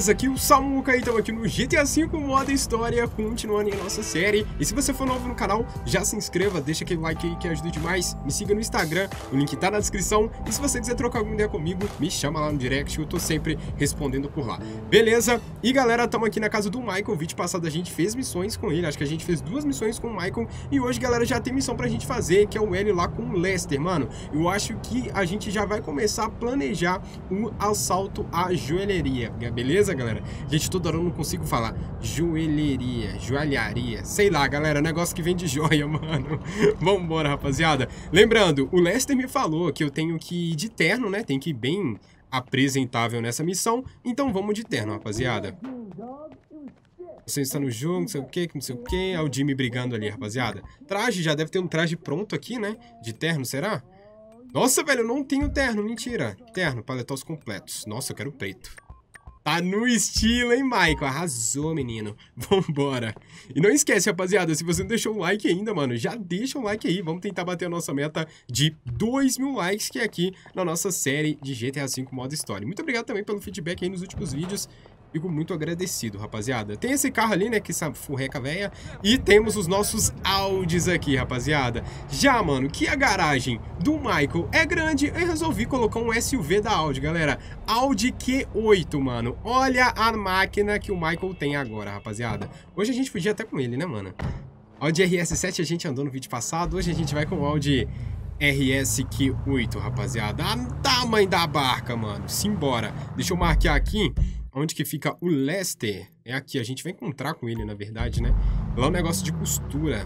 beleza? Aqui o Samuka, então aqui no GTA 5 modo história, continuando em nossa série. E se você for novo no canal, já se inscreva, deixa aquele like aí que ajuda demais. Me siga no Instagram, o link tá na descrição. E se você quiser trocar alguma ideia comigo, me chama lá no direct, eu tô sempre respondendo por lá. Beleza? E galera, estamos aqui na casa do Michael. O vídeo passado a gente fez missões com ele, acho que a gente fez 2 missões com o Michael. E hoje, galera, já tem missão pra gente fazer, que é o L lá com o Lester, mano. Eu acho que a gente já vai começar a planejar um assalto à joalheria, beleza, galera? Gente, toda hora eu não consigo falar joelheria, joalharia, sei lá, galera, negócio que vende joia, mano. Vambora, rapaziada. Lembrando, o Lester me falou que eu tenho que ir de terno, né? Tem que ir bem apresentável nessa missão, então vamos de terno, rapaziada. Você está no jogo, não sei o que, não sei o que. É o Jimmy brigando ali, rapaziada. Traje, já deve ter um traje pronto aqui, né? De terno, será? Nossa, velho, eu não tenho terno, mentira. Terno, paletós completos. Nossa, eu quero preto. Tá no estilo, hein, Michael? Arrasou, menino. Vambora. E não esquece, rapaziada, se você não deixou um like ainda, mano, já deixa um like aí. Vamos tentar bater a nossa meta de 2.000 likes, que é aqui na nossa série de GTA V modo história. Muito obrigado também pelo feedback aí nos últimos vídeos. Fico muito agradecido, rapaziada. Tem esse carro ali, né, que essa furreca velha. E temos os nossos Audis aqui, rapaziada. Já, mano, que a garagem do Michael é grande, eu resolvi colocar um SUV da Audi, galera. Audi Q8, mano. Olha a máquina que o Michael tem agora, rapaziada. Hoje a gente podia até com ele, né, mano? Audi RS7 a gente andou no vídeo passado. Hoje a gente vai com o Audi RSQ8, rapaziada. Ah, tamanho da barca, mano. Simbora. Deixa eu marcar aqui. Onde que fica o Lester? É aqui, a gente vai encontrar com ele, na verdade, né? Lá o negócio de costura.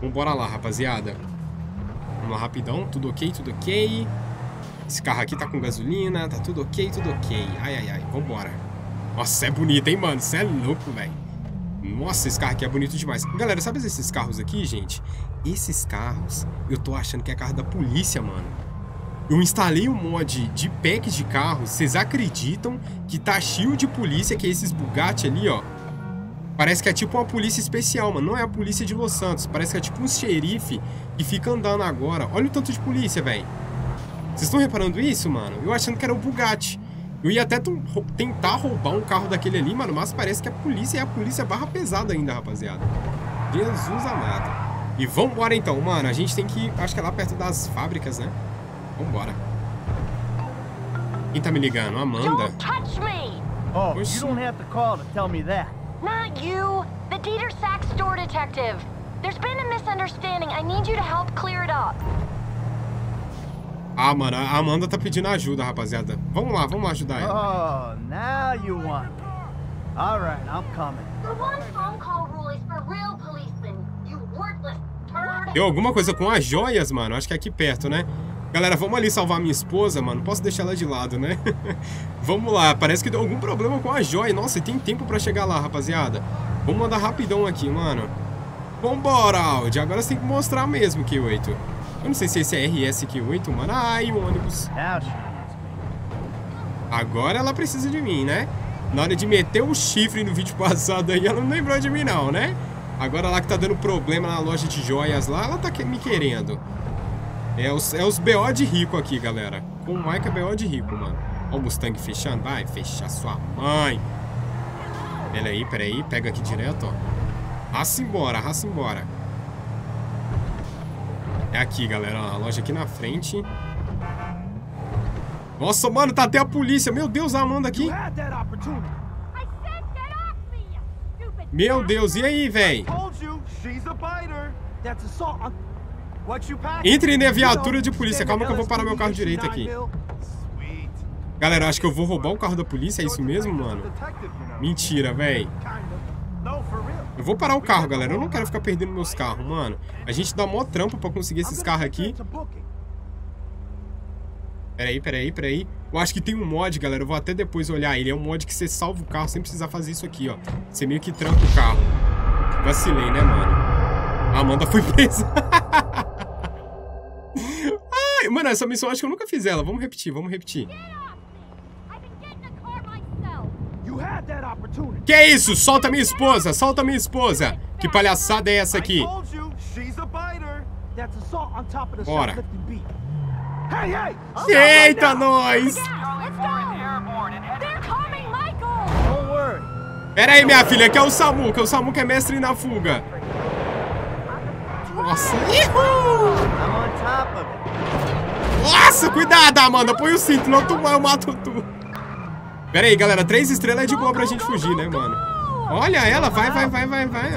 Vambora lá, rapaziada. Vamos lá, rapidão. Tudo ok, tudo ok. Esse carro aqui tá com gasolina. Tá tudo ok, tudo ok. Ai, ai, ai. Vambora. Nossa, é bonito, hein, mano? Você é louco, velho. Nossa, esse carro aqui é bonito demais. Galera, sabe esses carros aqui, gente? Esses carros, eu tô achando que é carro da polícia, mano. Eu instalei um mod de pack de carro, vocês acreditam que tá cheio de polícia, que é esses Bugatti ali, ó. Parece que é tipo uma polícia especial, mano, não é a polícia de Los Santos, parece que é tipo um xerife que fica andando agora. Olha o tanto de polícia, velho. Vocês estão reparando isso, mano? Eu achando que era o Bugatti. Eu ia até tentar roubar um carro daquele ali, mano, mas parece que é a polícia barra pesada ainda, rapaziada. Jesus amado. E vambora então, mano, a gente tem que ir, acho que é lá perto das fábricas, né? Vambora. Quem tá me ligando? Amanda. Oh, you don't have to call to tell me that. Not you, the Dieter Sachs store detective. There's been a misunderstanding. I need you to help clear it up. Ah, mano, a Amanda tá pedindo ajuda, rapaziada. Vamos lá ajudar ela. Oh, now you want me. All right, I'm coming. The one phone call rule is for real policemen. You worthless turd. Deu alguma coisa com as joias, mano. Acho que é aqui perto, né? Galera, vamos ali salvar minha esposa, mano. Não posso deixar ela de lado, né? Vamos lá. Parece que deu algum problema com a joia. Nossa, tem tempo pra chegar lá, rapaziada. Vamos andar rapidão aqui, mano. Vambora, Audi. Agora você tem que mostrar mesmo, Q8. Eu não sei se esse é RSQ8, mano. Ai, o ônibus. Agora ela precisa de mim, né? Na hora de meter o chifre no vídeo passado aí, ela não lembrou de mim, não, né? Agora lá que tá dando problema na loja de joias lá, ela tá me querendo. É os BO de rico aqui, galera. Com o Mike é BO de rico, mano. Ó o Mustang fechando. Vai fechar sua mãe. Peraí. Pega aqui direto, ó. Raça embora. É aqui, galera. Ó, a loja aqui na frente. Nossa, mano, tá até a polícia. Meu Deus, a Amanda aqui. Meu Deus, e aí, velho? Entrem na viatura de polícia. Calma que eu vou parar meu carro direito aqui. Galera, acho que eu vou roubar o carro da polícia. É isso mesmo, mano? Mentira, véi. Eu vou parar o carro, galera. Eu não quero ficar perdendo meus carros, mano. A gente dá mó trampo pra conseguir esses carros aqui. Peraí. Eu acho que tem um mod, galera. Eu vou até depois olhar ele. É um mod que você salva o carro sem precisar fazer isso aqui, ó. Você meio que tranca o carro. Vacilei, né, mano? A Amanda foi presa. Ai, mano, essa missão acho que eu nunca fiz ela. Vamos repetir. Que é isso? Solta minha esposa. Que palhaçada é essa aqui? Bora. Eita, nós! Pera aí, minha filha, aqui é o Samuka. O Samuka é mestre na fuga. Nossa, nossa, cuidado, Amanda. Põe o cinto, não tu vai, eu mato tu. Pera aí, galera, 3 estrelas é de boa pra gente fugir, né, mano? Olha ela, vai, vai, vai, vai, vai.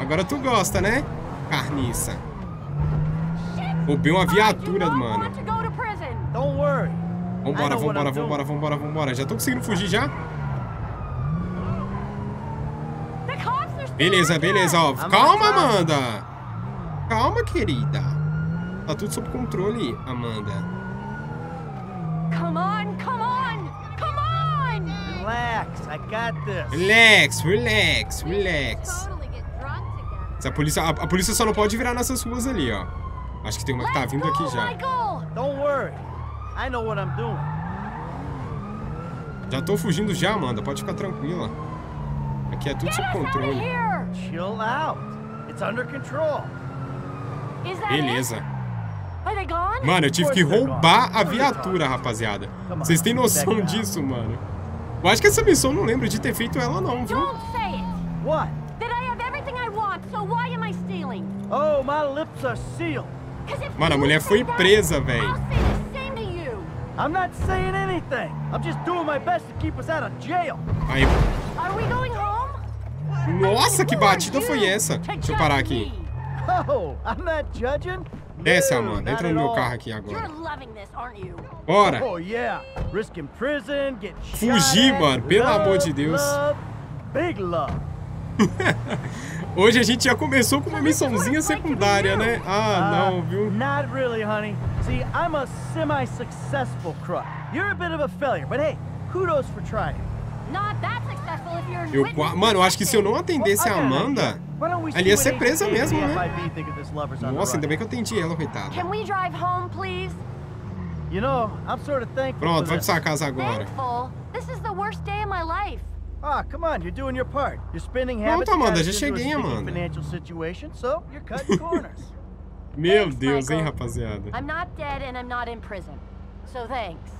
Agora tu gosta, né, carniça? Roubei uma viatura, mano. Vambora, vambora, vambora, vambora, vambora. Já tô conseguindo fugir, já? Beleza, beleza, ó. Calma, Amanda. Calma, querida. Tá tudo sob controle, Amanda. Come on, come on, come on. Relax, I got this. Relax, relax, relax. A polícia só não pode virar nessas ruas ali, ó. Acho que tem uma que tá vindo aqui já. Don't worry. I know what I'm doing. Já tô fugindo já, Amanda. Pode ficar tranquila. Aqui é tudo sob controle. Chill out. It's under control. Beleza. Mano, eu tive que roubar a viatura, rapaziada. Vocês têm noção disso, mano? Eu acho que essa missão não lembro de ter feito ela não, viu? What? Oh, my lips are sealed. Mano, a mulher foi presa, velho. I'm not saying anything. I'm just doing my best to keep us out of jail. Aí. Are we going home? Nossa, que batida foi essa? Deixa eu parar aqui. Oh, I'm not judging. Desce, Amanda. Entra no meu carro aqui agora. Bora. Fugir, mano. Pelo amor de Deus. Big love. Hoje a gente já começou com uma missãozinha secundária, né? Ah, não, viu? Not really, honey. See, I'm a semi-successful crook. You're a bit of a failure, but hey, kudos for trying. Mano, eu acho que se eu não atendesse a Amanda, ela ia ser presa mesmo, né? Nossa, ainda bem que eu atendi ela, coitada. Pronto, vai pra sua casa agora. Ah, come on, you're doing your part. You're spinning habits. Pronto, Amanda, já cheguei, Amanda. Meu Deus, hein, rapaziada. I'm not dead and I'm not in prison. So thanks.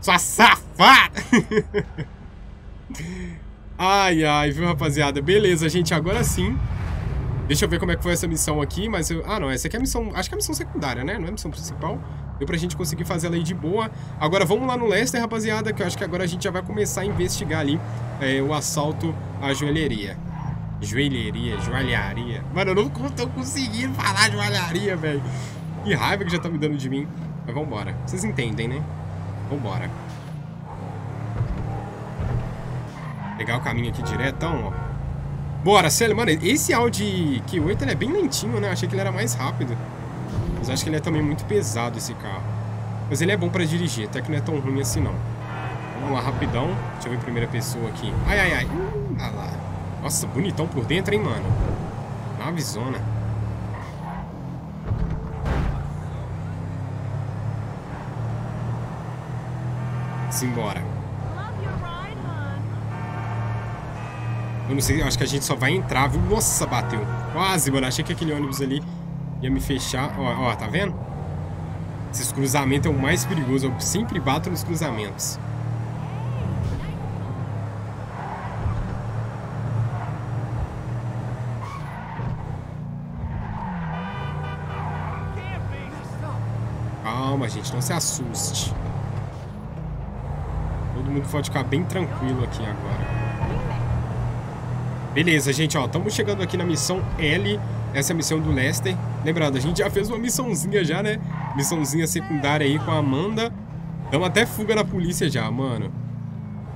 Sua safada! Ai, ai, viu, rapaziada? Beleza, gente, agora sim. Deixa eu ver como é que foi essa missão aqui, mas... Ah, não, essa aqui é a missão... Acho que é a missão secundária, né? Não é a missão principal. Deu pra gente conseguir fazer ela aí de boa. Agora vamos lá no Lester, rapaziada, que eu acho que agora a gente já vai começar a investigar ali o assalto à joalheria. Joalharia. Mano, eu não tô conseguindo falar joalharia, velho. Que raiva que já tá me dando de mim. Mas vambora. Vocês entendem, né? Vambora. Pegar o caminho aqui diretão, ó. Bora, sério, mano, esse Audi Q8 ele é bem lentinho, né? Eu achei que ele era mais rápido. Mas acho que ele é também muito pesado, esse carro. Mas ele é bom pra dirigir, até que não é tão ruim assim, não. Vamos lá, rapidão. Deixa eu ver a primeira pessoa aqui. Ai, ai, ai. Ah lá. Nossa, bonitão por dentro, hein, mano? Navezona. Simbora. Eu não sei, acho que a gente só vai entrar, viu? Nossa, bateu. Quase, mano. Achei que aquele ônibus ali ia me fechar. Ó, ó, tá vendo? Esses cruzamentos é o mais perigoso. Eu sempre bato nos cruzamentos. Calma, gente. Não se assuste. Todo mundo pode ficar bem tranquilo aqui agora. Beleza, gente, ó, estamos chegando aqui na missão L, essa é a missão do Lester. Lembrando, a gente já fez uma missãozinha já, né? Missãozinha secundária aí com a Amanda. Damos até fuga na polícia já, mano.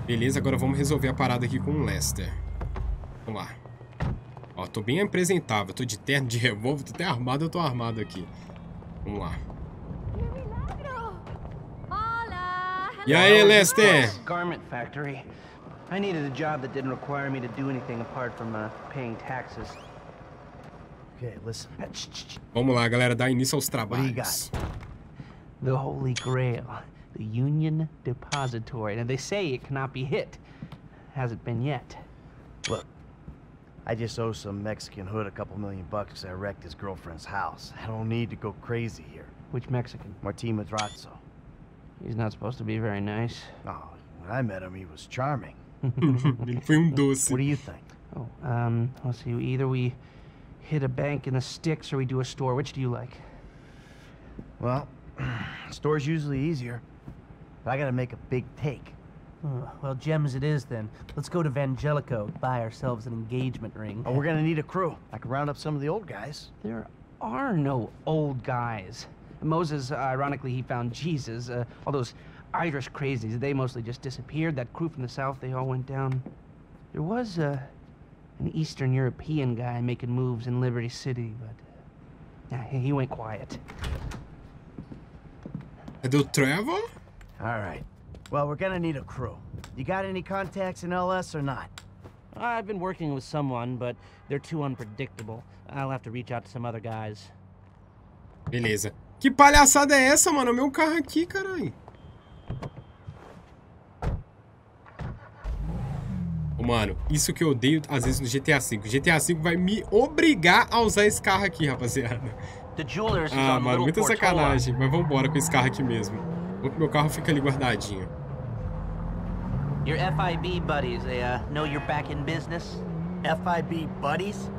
Beleza, agora vamos resolver a parada aqui com o Lester. Vamos lá. Ó, tô bem apresentável, tô de terno, de revólver, tô até armado, eu tô armado aqui. Vamos lá. E aí, Lester? I needed a job that didn't require me to do anything apart from paying taxes. Okay, listen. Vamos lá, galera, dá início aos trabalhos. The Holy Grail, the Union Depository. Now they say it cannot be hit. Hasn't been yet. Look, I just owe some Mexican hood a couple $1,000,000 because I wrecked his girlfriend's house. I don't need to go crazy here. Which Mexican? Martinho Madrazo. He's not supposed to be very nice. Oh. I met him, he was charming. Ele foi doce. What do you think? Oh, let's see. Either we hit a bank in the sticks or we do a store. Which do you like? Well, store's usually easier. But I gotta make a big take. Well, gems it is then. Let's go to Vangelico, buy ourselves an engagement ring. Oh, we're gonna need a crew. I could round up some of the old guys. There are no old guys. Moses, ironically, he found Jesus. All those Irish crazies, they mostly just disappeared. That crew from the south, they all went down. There was an Eastern European guy making moves in Liberty City, but he went quiet. I do travel? All right. Well, we're gonna need a crew. You got any contacts in LS or not? I've been working with someone, but they're too unpredictable. I'll have to reach out to some other guys. Beleza. Que palhaçada é essa, mano? Meu carro aqui, caralho. Mano, isso que eu odeio às vezes no GTA 5. GTA 5 vai me obrigar a usar esse carro aqui, rapaziada. Ah, mano, muita sacanagem. Mas vambora com esse carro aqui mesmo. O meu carro fica ali guardadinho. Your FIB buddies, they know you're back in business? FIB buddies?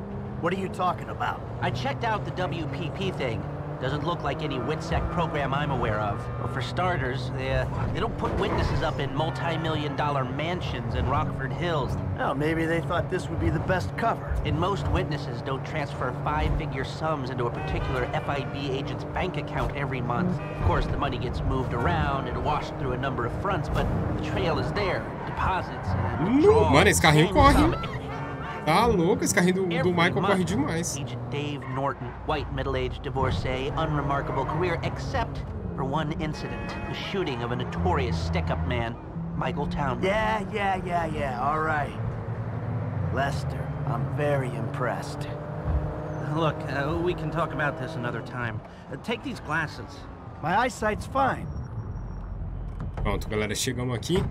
What are you talking about? I checked out the WPP thing. Doesn't look like any WITSEC program I'm aware of. Well, for starters, they don't put witnesses up in multi-million-dollar mansions in Rockford Hills. Oh, maybe they thought this would be the best cover. And most witnesses don't transfer five-figure sums into a particular FIB agent's bank account every month. Of course, the money gets moved around and washed through a number of fronts, but the trail is there. Deposits and withdrawals. Mano, esse carrinho corre. Tá louco, esse carrinho do Michael corre demais. Agent Dave Norton, white middle-aged divorcee, unremarkable career, except for one incident, the shooting of a notorious stick-up man, Michael Town. Yeah, all right. Lester, I'm very impressed. Look, we can talk about this another time. Take these glasses. My eyesight's fine. Pronto, galera, chegamos aqui.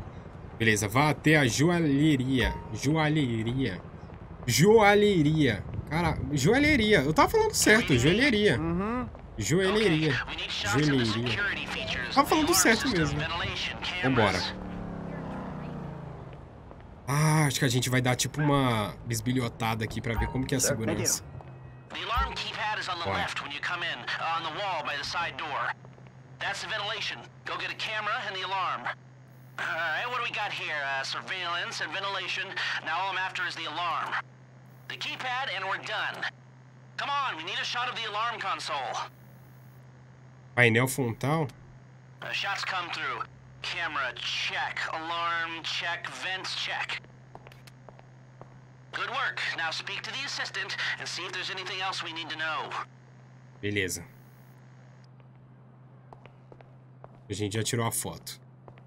Beleza, vá até a joalheria. Joalheria. Cara, joalheria. Eu tava falando certo, joalheria. Tava falando certo mesmo. Vambora. Ah, acho que a gente vai dar tipo uma bisbilhotada aqui pra ver como que é a segurança. Olha. Alright, what do we got here? Surveillance and ventilation. Now all I'm after is the alarm. The keypad and we're done. Come on, we need a shot of the alarm console. Painel frontal? Shots come through. Camera check, alarm check, vents check. Good work. Now speak to the assistant and see if there's anything else we need to know. Beleza. A gente já tirou a foto.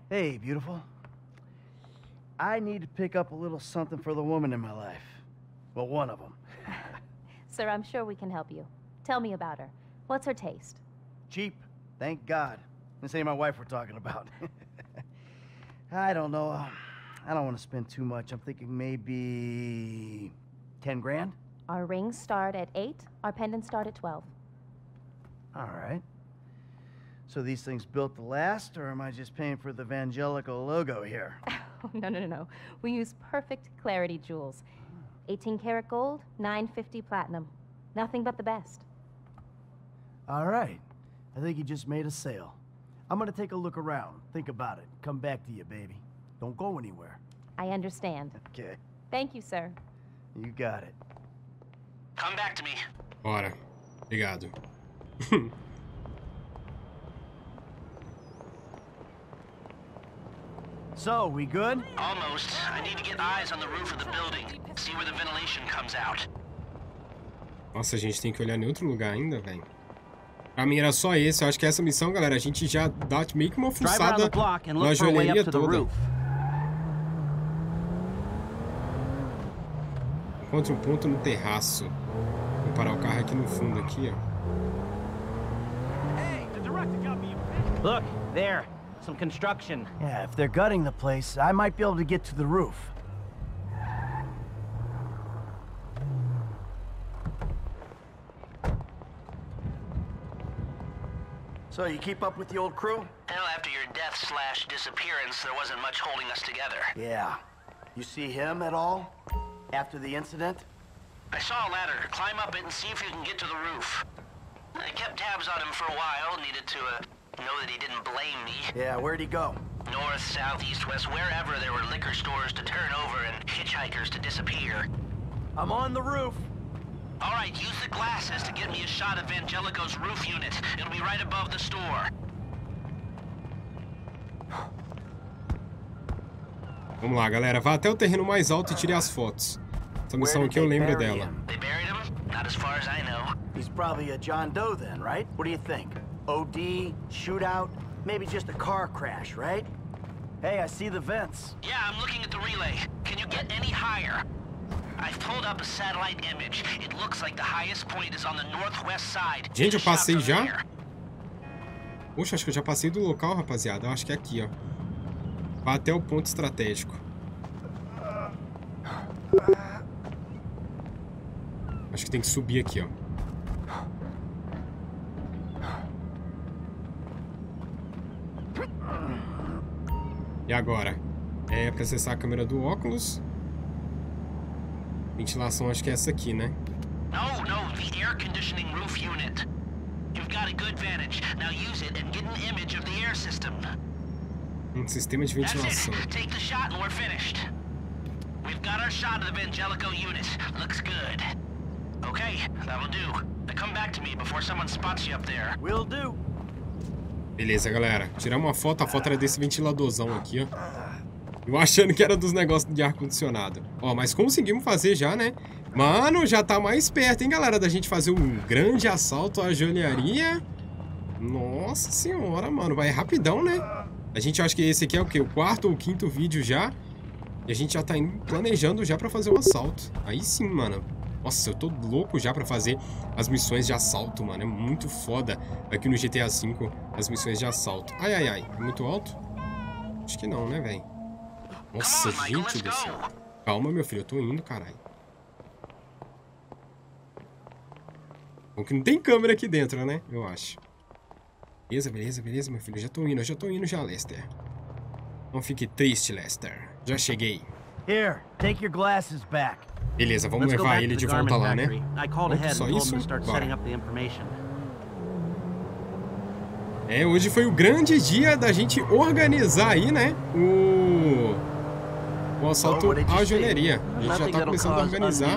Hey, beautiful. I need to pick up a little something for the woman in my life. Well, one of them. Sir, I'm sure we can help you. Tell me about her. What's her taste? Cheap, thank God. This ain't my wife we're talking about. I don't know. I don't want to spend too much. I'm thinking maybe 10 grand? Our rings start at 8, our pendants start at 12. All right. So these things built to last, or am I just paying for the Vangelico logo here? Oh, no. We use perfect clarity jewels. 18 karat gold, 950 platinum. Nothing but the best. All right. I think you just made a sale. I'm going to take a look around. Think about it. Come back to you, baby. Don't go anywhere. I understand. Okay. Thank you, sir. You got it. Come back to me. Bora. Obrigado. So, we good? Almost. I need to get eyes on the roof of the building. See where the ventilation comes out. Nossa, a gente tem que olhar em outro lugar ainda, velho. Pra mim era só esse. Eu acho que essa missão, galera, a gente já dá meio que uma fuçada na joalheria toda. Encontre um ponto no terraço. Vou parar o carro aqui no fundo, aqui, ó. Hey, the director got me a picture. Look, there. Some construction. Yeah, if they're gutting the place, I might be able to get to the roof. So you keep up with the old crew? Hell, after your death, death slash disappearance, there wasn't much holding us together. Yeah. You see him at all? After the incident? I saw a ladder. Climb up it and see if you can get to the roof. I kept tabs on him for a while. Needed to know that he didn't blame me. Yeah, where'd he go? North, south, east, west, wherever there were liquor stores to turn over and hitchhikers to disappear. I'm on the roof. All right, use the glasses to get me a shot of Vangelico's roof unit. It'll be right above the store. Vamos lá, galera. Vá até o terreno mais alto e tire as fotos. Essa missão aqui eu lembro dela. They buried him? Not as far as I know. He's probably a John Doe then, right? What do you think? OD, shootout, maybe just a car crash, right? Hey, I see the vents. Yeah, I'm looking at the relay. Can you get any higher? I've pulled up a satellite image. It looks like the highest point is on the northwest side. Gente, eu passei já? Poxa, acho que eu já passei do local, rapaziada. Eu acho que é aqui, ó. Vai até o ponto estratégico. Acho que tem que subir aqui, ó. E agora? É pra acessar a câmera do óculos. Ventilação, acho que é essa aqui, né? Não, não, the air conditioning roof unit. You've got a good vantage. Now use it and get an image of the air system. Sistema de ventilação. Take the shot and we're finished. We've got our shot of the Vangelico unit. Looks good. Okay, that'll do. Now come back to me before someone spots you up there. Will do. Beleza, galera. Tirar uma foto, a foto era desse ventiladorzão aqui, ó. Eu achando que era dos negócios de ar-condicionado. Ó, mas conseguimos fazer já, né? Mano, já tá mais perto, hein, galera, da gente fazer um grande assalto à joalheria. Nossa senhora, mano. Vai rapidão, né? A gente acha que esse aqui é o quê? O quarto ou quinto vídeo já. E a gente já tá planejando já pra fazer um assalto. Aí sim, mano. Nossa, eu tô louco já pra fazer as missões de assalto, mano. É muito foda aqui no GTA V as missões de assalto. Ai, ai, ai. É muito alto? Acho que não, né, velho? Nossa, gente do céu. Calma, meu filho. Eu tô indo, caralho. Bom que não tem câmera aqui dentro, né? Eu acho. Beleza, beleza, beleza, meu filho. Já tô indo já, Lester. Não fique triste, Lester. Já cheguei. Here, take your glasses back. Beleza, vamos levar ele de volta lá, né? Pronto, só isso? Bora. É, hoje foi o grande dia da gente organizar aí, né? O assalto à joalheria. A gente já tá começando a organizar.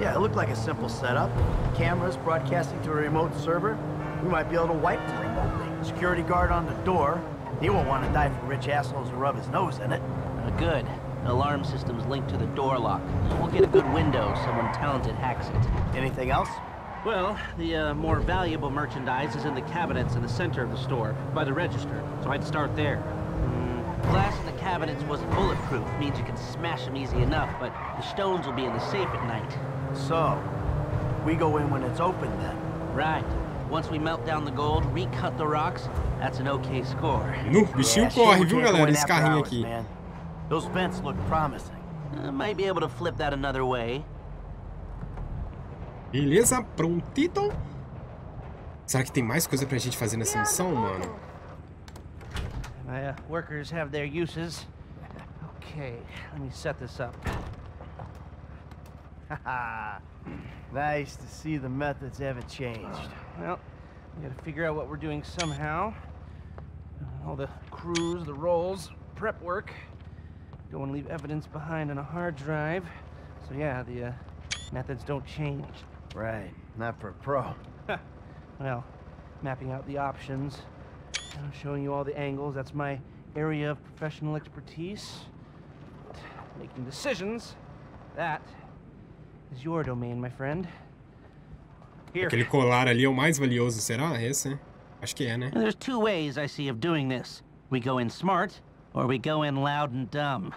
Yeah, it looked like a simple setup. Cameras broadcasting to a remote server. We might be able to wipe the remote thing. Security guard on the door. He won't want to die for rich assholes who rub his nose in it. Good. The alarm system's linked to the door lock. We'll get a good window if someone talented hacks it. Anything else? Well, the more valuable merchandise is in the cabinets in the center of the store, by the register, so I'd start there. Glass in the cabinets wasn't bulletproof, means you can smash them easy enough, but the stones will be in the safe at night. So, we go in when it's open then? Right. Once we melt down the gold, recut the rocks, that's an okay score. No, bichinho corre, viu, galera, esse carrinho aqui. Those vents look promising. Might be able to flip that another way. Beleza, prontito. Será que tem mais coisa pra gente fazer nessa missão, mano? Workers have their uses. Okay, let me set this up. Nice to see the methods haven't changed. Well, we gotta figure out what we're doing somehow. All the crews, the rolls, prep work. Don't want to leave evidence behind on a hard drive. So yeah, the methods don't change. Right, not for a pro. Well, mapping out the options, showing you all the angles, that's my area of professional expertise. Making decisions, that is your domain, my friend. Here. Aquele colar ali é o mais valioso, será? Esse? Acho que é, né? There's two ways I see of doing this. We go in smart, or we go in loud and dumb.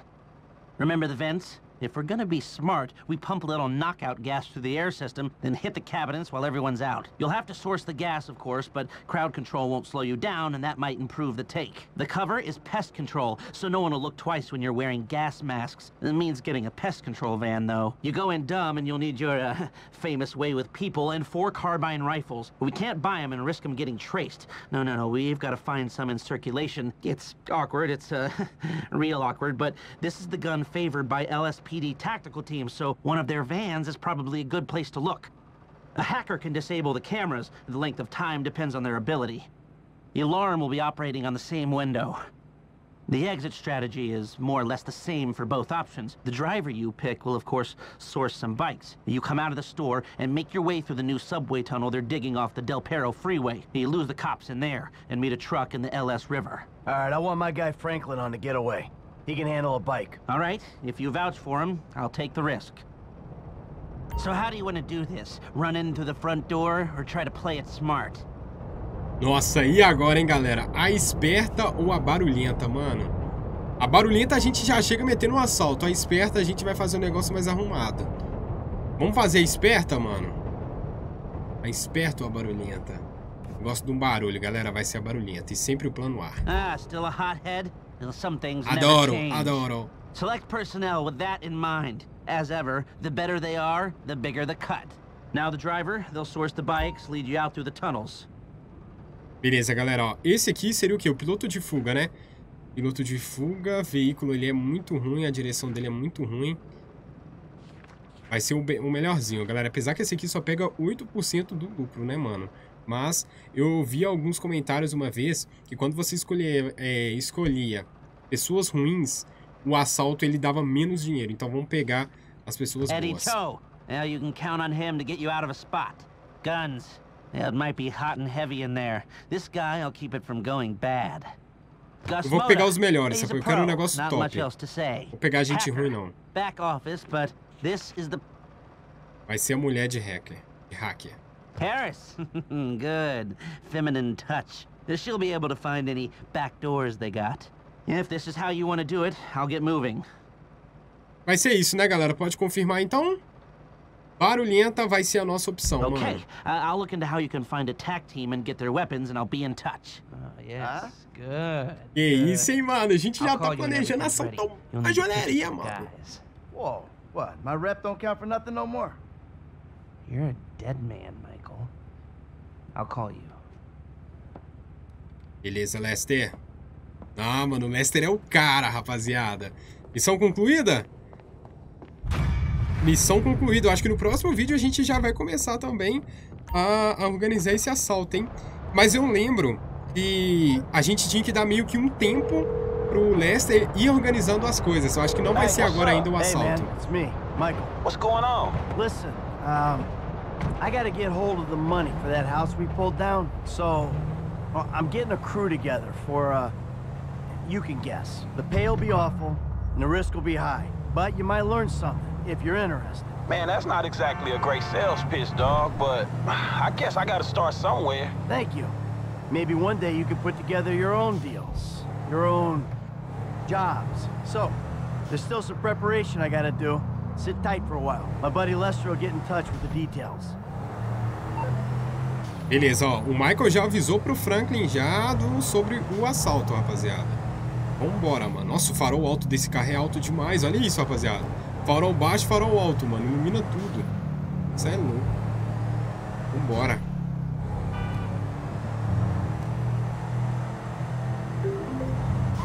Remember the vents? If we're gonna be smart, we pump a little knockout gas through the air system, then hit the cabinets while everyone's out. You'll have to source the gas, of course, but crowd control won't slow you down, and that might improve the take. The cover is pest control, so no one will look twice when you're wearing gas masks. It means getting a pest control van, though. You go in dumb, and you'll need your famous way with people and 4 carbine rifles. We can't buy them and risk them getting traced. No, we've got to find some in circulation. It's awkward, it's real awkward, but this is the gun favored by LSPD tactical teams, so one of their vans is probably a good place to look. A hacker can disable the cameras. The length of time depends on their ability. The alarm will be operating on the same window. The exit strategy is more or less the same for both options. The driver you pick will, of course, source some bikes. You come out of the store and make your way through the new subway tunnel they're digging off the Del Perro freeway. You lose the cops in there and meet a truck in the LS River. All right, I want my guy Franklin on the getaway. He can handle a bike. All right, if you vouch for him, I'll take the risk. So how do you want to do this? Run in through the front door or try to play it smart? Nossa, e agora, hein, galera? A esperta ou a barulhenta, mano? A barulhenta a gente já chega metendo um assalto. A esperta a gente vai fazer um negócio mais arrumado. Vamos fazer a esperta, mano? A esperta ou a barulhenta? Eu gosto de um barulho, galera. Vai ser a barulhenta. E sempre o plano A. Ah, still a hothead? Some things never change. Adoro. Select personnel with that in mind. As ever, the better they are, the bigger the cut. Now the driver, they'll source the bikes, lead you out through the tunnels. Beleza, galera, ó, esse aqui seria o quê? O piloto de fuga, né? Piloto de fuga, veículo, ele é muito ruim, a direção dele é muito ruim. Vai ser o melhorzinho, galera. Apesar que esse aqui só pega 8% do lucro, né, mano? Mas eu vi alguns comentários uma vez que quando você escolhia pessoas ruins, o assalto ele dava menos dinheiro. Então vamos pegar as pessoas boas. Now you can count on him to get you out of a spot. Guns. Yeah, it might be hot and heavy in there. This guy, I'll keep it from going bad. Eu vou pegar os melhores, eu quero negócio top. Vou pegar gente ruim não. Back office, but this is the... Vai ser a mulher de hacker. Harris. Good. Feminine touch. She'll be able to find any back doors they got. If this is how you want to do it, I'll get moving. Vai ser isso, né, galera? Pode confirmar então? Barulhenta vai ser a nossa opção, mano. Okay, I'll look into how you can find a TAC team and get their weapons and I'll be in touch. Yes, good. Que isso, hein, mano? A gente já tá planejando essa majoraria, mano. Whoa, what? My rep don't count for nothing no more. You're a dead man, Michael. I'll call you. Beleza, Lester. Ah, mano, o Lester é o cara, rapaziada. Missão concluída? Missão concluída. Eu acho que no próximo vídeo a gente já vai começar também a organizar esse assalto, hein? Mas eu lembro que a gente tinha que dar meio que um tempo pro Lester ir organizando as coisas. Eu acho que não vai ser agora ainda o assalto. Hey, man, it's me, Michael. What's going on? Listen, I gotta get hold of the money for that house we pulled down. So, I'm getting a crew together for you can guess. The pay will be awful and the risk will be high, but you might learn something. If you're interested. Man, that's not exactly a great sales pitch, dog, but I guess I gotta start somewhere. Thank you. Maybe one day you could put together your own deals, your own jobs. So, there's still some preparation I gotta do. Sit tight for a while. My buddy Lester will get in touch with the details. Beleza, ó, o Michael já avisou pro Franklin já sobre o assalto, rapaziada. Vambora, mano. Nossa, o farol alto desse carro é alto demais. Olha isso, rapaziada. Farol baixo, farol alto, mano. Ilumina tudo. Isso é louco. Vambora.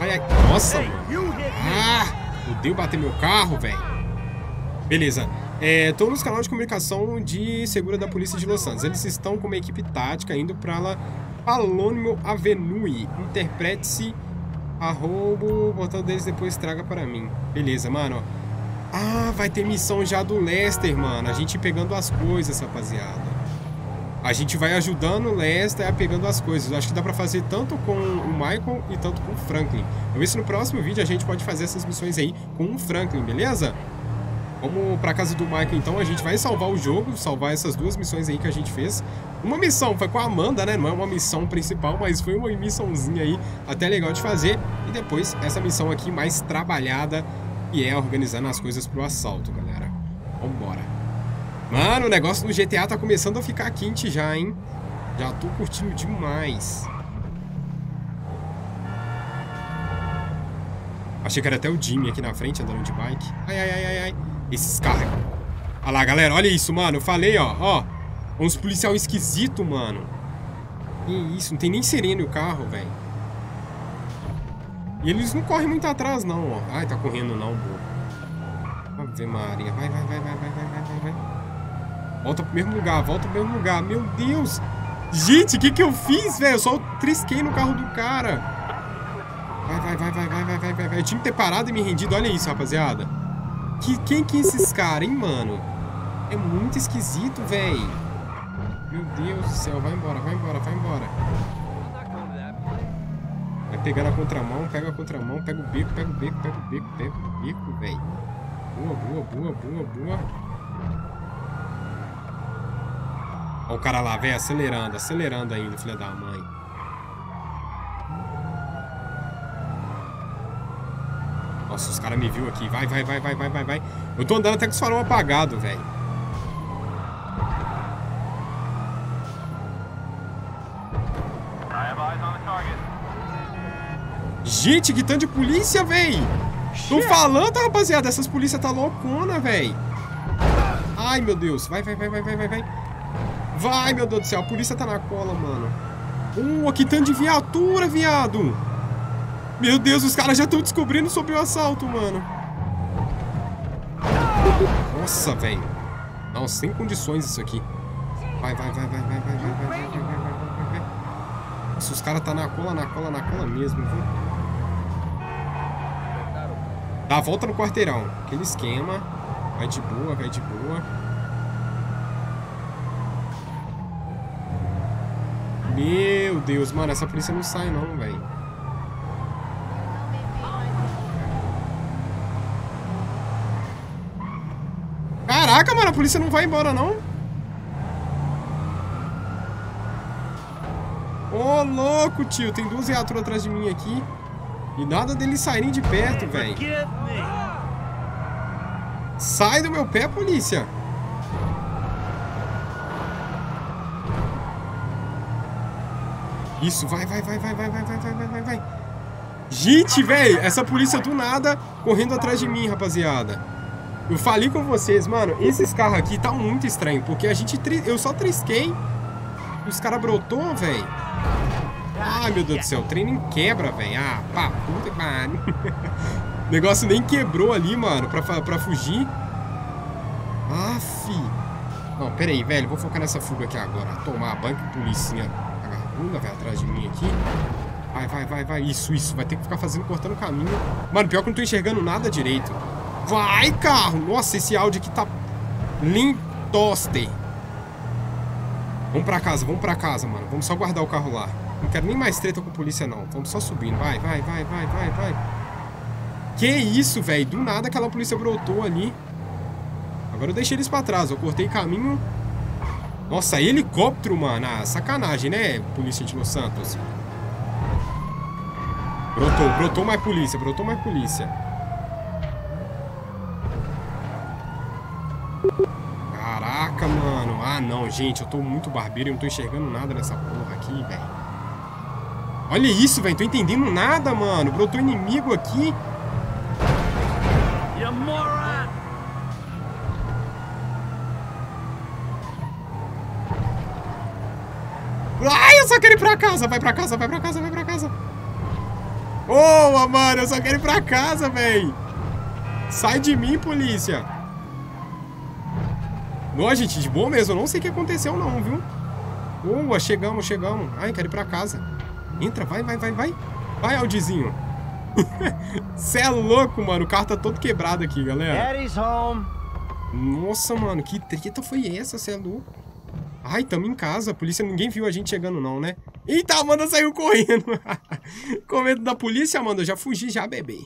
Olha aqui. Nossa, mano. Ah! Odeio bater meu carro, velho. Beleza. Tô nos canais de comunicação de segura da polícia de Los Santos. Eles estão com uma equipe tática indo pra lá. Palônimo Avenue. Interprete-se a roubo. O botão deles depois traga para mim. Beleza, mano, ó. Ah, vai ter missão já do Lester, mano. A gente pegando as coisas, rapaziada. A gente vai ajudando o Lester a pegando as coisas. Eu acho que dá pra fazer tanto com o Michael e tanto com o Franklin. Eu vejo se no próximo vídeo a gente pode fazer essas missões aí com o Franklin, beleza? Vamos pra casa do Michael, então. A gente vai salvar o jogo, salvar essas duas missões aí que a gente fez. Uma missão foi com a Amanda, né? Não é uma missão principal, mas foi uma missãozinha aí até legal de fazer. E depois essa missão aqui mais trabalhada que é organizando as coisas pro assalto, galera. Vambora. Mano, o negócio do GTA tá começando a ficar quente já, hein? Já tô curtindo demais. Achei que era até o Jimmy aqui na frente andando de bike. Ai, ai, ai, ai, ai. Esses carros. Olha lá, galera. Olha isso, mano. Eu falei, ó. Ó. Uns policial esquisito, mano. Que isso. Não tem nem sirene o carro, velho. E eles não correm muito atrás, não, ó. Ai, tá correndo, não, pô. Ave Maria. Vai, vai, vai, vai, vai, vai, vai, vai. Volta pro mesmo lugar. Volta pro mesmo lugar. Meu Deus. Gente, o que que eu fiz, velho? Eu só trisquei no carro do cara. Vai, vai, vai, vai, vai, vai, vai, vai. Eu tinha que ter parado e me rendido. Olha isso, rapaziada. Quem que é esses caras, hein, mano? É muito esquisito, véi. Meu Deus do céu. Vai embora, vai embora, vai embora. Vai pegando a contramão, pega a contramão. Pega o bico, pega o bico, pega o bico, pega o bico, véi. Boa, boa, boa, boa, boa. Olha o cara lá, véi, acelerando. Acelerando ainda, filha da mãe. Nossa, os caras me viu aqui. Vai, vai, vai, vai, vai, vai, vai. Eu tô andando até com os farol apagado, velho. Gente, que tanto de polícia, velho. Tô falando, rapaziada. Essas polícias tá loucona, velho. Ai, meu Deus. Vai, vai, vai, vai, vai, vai. Vai, meu Deus do céu. A polícia tá na cola, mano. Aqui tanto de viatura, viado. Meu Deus, os caras já estão descobrindo sobre o assalto, mano. Nossa, velho. Nossa, sem condições isso aqui. Vai, vai, vai, vai, vai, vai, vai, vai, vai, vai, vai. Nossa, os caras tá na cola, na cola, na cola mesmo, viu? Dá a volta no quarteirão. Aquele esquema. Vai de boa, vai de boa. Meu Deus, mano, essa polícia não sai não, velho. Caraca, mano, a polícia não vai embora, não? Ô, louco, tio. Tem duas viaturas atrás de mim aqui. E nada deles saírem de perto, velho. Sai do meu pé, polícia. Isso, vai, vai, vai, vai, vai, vai, vai, vai, vai, vai. Gente, velho, essa polícia do nada correndo atrás de mim, rapaziada. Eu falei com vocês, mano, esses carros aqui tá muito estranho, porque eu só trisquei, os caras brotou, velho. Ai, meu Deus do céu, o trem nem quebra, velho. Ah, pá, puta que pariu. O negócio nem quebrou ali, mano, pra fugir. Aff. Não, pera aí, velho, vou focar nessa fuga aqui agora. Tomar banco, policinha, vagabunda, velho, atrás de mim aqui. Vai, vai, vai, vai, isso, isso, vai ter que ficar fazendo, cortando o caminho. Mano, pior que eu não tô enxergando nada direito. Vai, carro! Nossa, esse áudio aqui tá lintoster. Vamos pra casa, mano. Vamos só guardar o carro lá. Não quero nem mais treta com a polícia, não. Vamos só subindo. Vai, vai, vai, vai, vai, vai. Que isso, velho? Do nada aquela polícia brotou ali. Agora eu deixei eles pra trás. Eu cortei caminho. Nossa, helicóptero, mano. Ah, sacanagem, né? Polícia de Los Santos. Brotou, brotou mais polícia, brotou mais polícia. Caraca, mano. Ah, não, gente. Eu tô muito barbeiro e não tô enxergando nada nessa porra aqui, velho. Olha isso, velho. Tô entendendo nada, mano. Brotou inimigo aqui. Ai, eu só quero ir pra casa. Vai pra casa, vai pra casa, vai pra casa. Boa, mano. Eu só quero ir pra casa, velho. Sai de mim, polícia. Nossa, gente, de boa mesmo. Eu não sei o que aconteceu, não, viu? Boa, chegamos, chegamos. Ai, quero ir pra casa. Entra, vai, vai, vai, vai. Vai, Aldizinho. Cê é louco, mano. O carro tá todo quebrado aqui, galera. Daddy's home. Nossa, mano, que treta foi essa? Cê é louco. Ai, tamo em casa. A polícia, ninguém viu a gente chegando, não, né? Eita, a Amanda saiu correndo. Com medo da polícia, Amanda. Eu já fugi, já, bebê.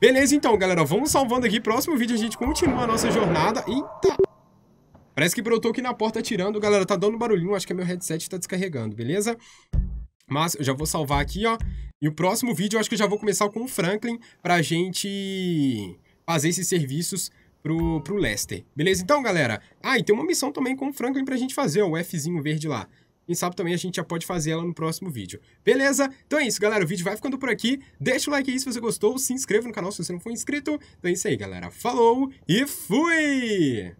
Beleza, então, galera. Vamos salvando aqui. Próximo vídeo a gente continua a nossa jornada. Eita. Parece que brotou aqui na porta atirando. Galera, tá dando barulhinho. Acho que é meu headset tá descarregando, beleza? Mas eu já vou salvar aqui, ó. E o próximo vídeo eu acho que eu já vou começar com o Franklin pra gente fazer esses serviços pro Lester. Beleza? Então, galera, e tem uma missão também com o Franklin pra gente fazer, ó, o Fzinho verde lá. Quem sabe também a gente já pode fazer ela no próximo vídeo. Beleza? Então é isso, galera. O vídeo vai ficando por aqui. Deixa o like aí se você gostou. Se inscreva no canal se você não for inscrito. Então é isso aí, galera. Falou e fui!